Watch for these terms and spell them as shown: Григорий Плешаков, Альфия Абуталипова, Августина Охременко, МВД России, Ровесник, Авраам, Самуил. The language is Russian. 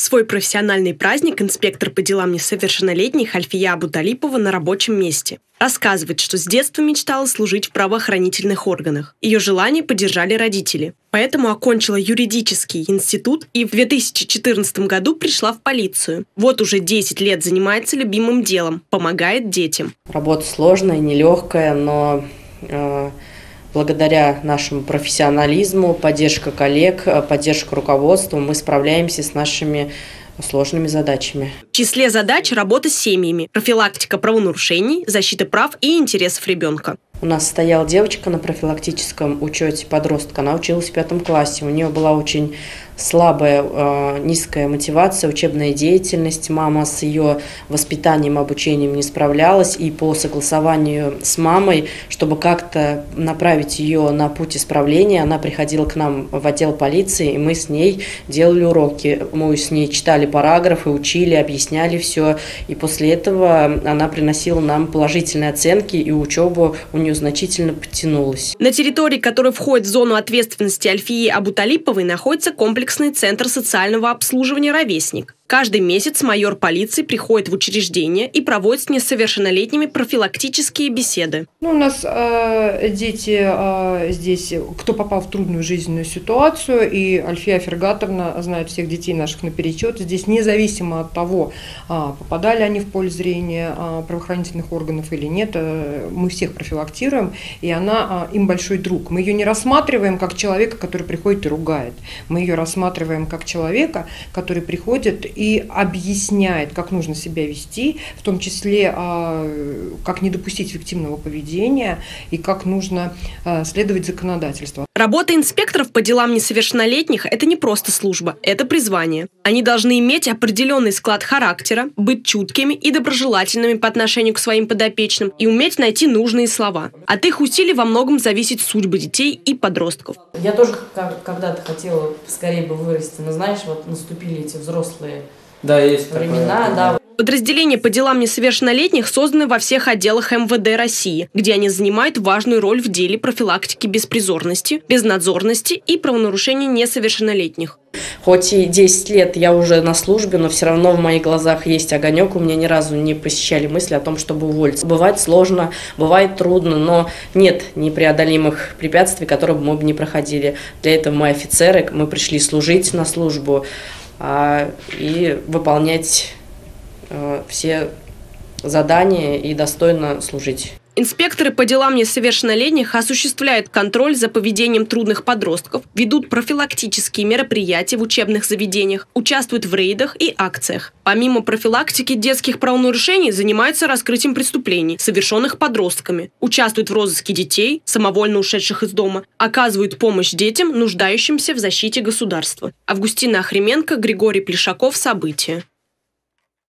Свой профессиональный праздник инспектор по делам несовершеннолетних Альфия Абуталипова на рабочем месте. Рассказывает, что с детства мечтала служить в правоохранительных органах. Ее желание поддержали родители. Поэтому окончила юридический институт и в 2014 году пришла в полицию. Вот уже 10 лет занимается любимым делом, помогает детям. Работа сложная, нелегкая, но благодаря нашему профессионализму, поддержка коллег, поддержка руководства мы справляемся с нашими сложными задачами. В числе задач работа с семьями, профилактика правонарушений, защита прав и интересов ребенка. У нас стояла девочка на профилактическом учете подростка, она училась в 5 классе. У нее была очень слабая, низкая мотивация, учебная деятельность. Мама с ее воспитанием, обучением не справлялась. И по согласованию с мамой, чтобы как-то направить ее на путь исправления, она приходила к нам в отдел полиции, и мы с ней делали уроки. Мы с ней читали параграфы, учили, объясняли все. И после этого она приносила нам положительные оценки, и учебу у нее значительно подтянулась. На территории, которая входит в зону ответственности Альфии Абуталиповой, находится комплексный центр социального обслуживания «Ровесник». Каждый месяц майор полиции приходит в учреждение и проводит с несовершеннолетними профилактические беседы. У нас дети здесь, кто попал в трудную жизненную ситуацию, и Альфия Фергатовна знает всех детей наших наперечет. Здесь независимо от того, попадали они в поле зрения правоохранительных органов или нет, мы всех профилактируем, и она им большой друг. Мы ее не рассматриваем как человека, который приходит и ругает. Мы ее рассматриваем как человека, который приходит и объясняет, как нужно себя вести, в том числе, как не допустить фиктивного поведения и как нужно следовать законодательству. Работа инспекторов по делам несовершеннолетних – это не просто служба, это призвание. Они должны иметь определенный склад характера, быть чуткими и доброжелательными по отношению к своим подопечным и уметь найти нужные слова. От их усилий во многом зависит судьба детей и подростков. Я тоже когда-то хотела скорее бы вырасти, но знаешь, вот наступили эти взрослые времена, да. Подразделения по делам несовершеннолетних созданы во всех отделах МВД России, где они занимают важную роль в деле профилактики беспризорности, безнадзорности и правонарушений несовершеннолетних. Хоть и 10 лет я уже на службе, но все равно в моих глазах есть огонек. У меня ни разу не посещали мысли о том, чтобы уволиться. Бывает сложно, бывает трудно, но нет непреодолимых препятствий, которые мы бы не проходили. Для этого мы офицеры, мы пришли служить на службу и выполнять все задания и достойно служить. Инспекторы по делам несовершеннолетних осуществляют контроль за поведением трудных подростков, ведут профилактические мероприятия в учебных заведениях, участвуют в рейдах и акциях. Помимо профилактики детских правонарушений, занимаются раскрытием преступлений, совершенных подростками, участвуют в розыске детей, самовольно ушедших из дома, оказывают помощь детям, нуждающимся в защите государства. Августина Охременко, Григорий Плешаков, «События».